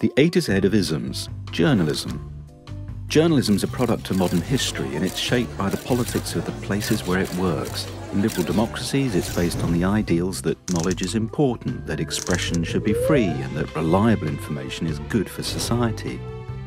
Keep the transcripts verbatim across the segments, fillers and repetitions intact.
The A to Z of isms, journalism. Journalism is a product of modern history, and it's shaped by the politics of the places where it works. In liberal democracies, it's based on the ideals that knowledge is important, that expression should be free, and that reliable information is good for society.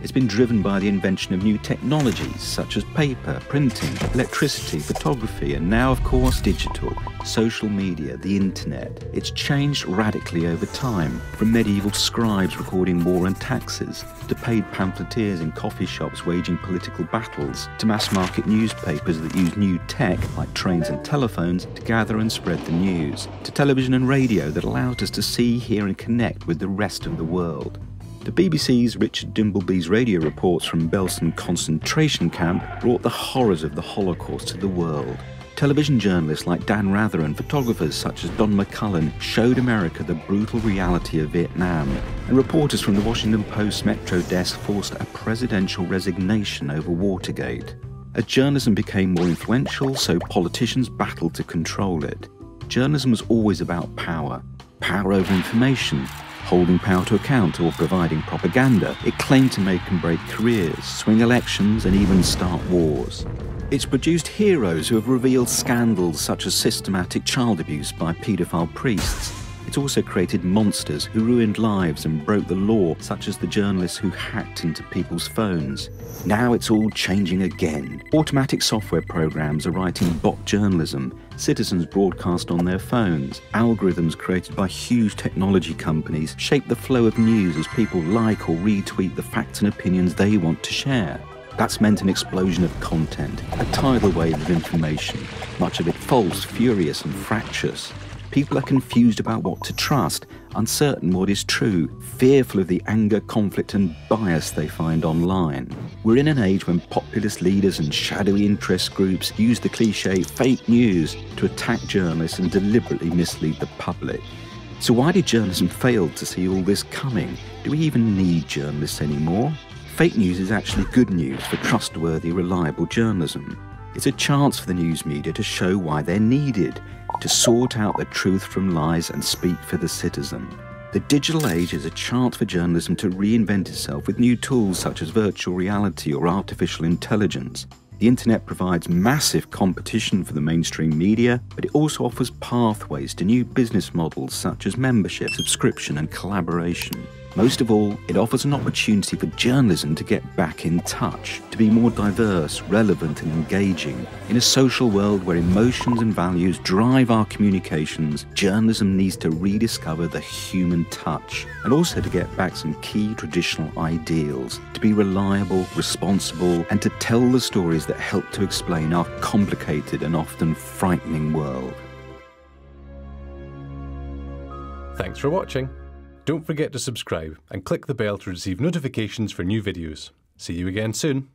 It's been driven by the invention of new technologies, such as paper, printing, electricity, photography, and now, of course, digital, social media, the internet. It's changed radically over time, from medieval scribes recording war and taxes, to paid pamphleteers in coffee shops waging political battles, to mass-market newspapers that use new tech, like trains and telephones, to gather and spread the news, to television and radio that allowed us to see, hear, and connect with the rest of the world. The B B C's Richard Dimbleby's radio reports from Belsen concentration camp brought the horrors of the Holocaust to the world. Television journalists like Dan Rather and photographers such as Don McCullin showed America the brutal reality of Vietnam. And reporters from the Washington Post Metro desk forced a presidential resignation over Watergate. As journalism became more influential, so politicians battled to control it. Journalism was always about power. Power over information. Holding power to account or providing propaganda, it claimed to make and break careers, swing elections, and even start wars. It's produced heroes who have revealed scandals such as systematic child abuse by paedophile priests. It's also created monsters who ruined lives and broke the law, such as the journalists who hacked into people's phones. Now it's all changing again. Automatic software programs are writing bot journalism. Citizens broadcast on their phones. Algorithms created by huge technology companies shape the flow of news as people like or retweet the facts and opinions they want to share. That's meant an explosion of content, a tidal wave of information, much of it false, furious, and fractious. People are confused about what to trust, uncertain what is true, fearful of the anger, conflict and bias they find online. We're in an age when populist leaders and shadowy interest groups use the cliché fake news to attack journalists and deliberately mislead the public. So why did journalism fail to see all this coming? Do we even need journalists anymore? Fake news is actually good news for trustworthy, reliable journalism. It's a chance for the news media to show why they're needed, to sort out the truth from lies and speak for the citizen. The digital age is a chance for journalism to reinvent itself with new tools such as virtual reality or artificial intelligence. The internet provides massive competition for the mainstream media, but it also offers pathways to new business models such as membership, subscription and collaboration. Most of all, it offers an opportunity for journalism to get back in touch, to be more diverse, relevant and engaging. In a social world where emotions and values drive our communications, journalism needs to rediscover the human touch and also to get back some key traditional ideals, to be reliable, responsible and to tell the stories that help to explain our complicated and often frightening world. Thanks for watching. Don't forget to subscribe and click the bell to receive notifications for new videos. See you again soon.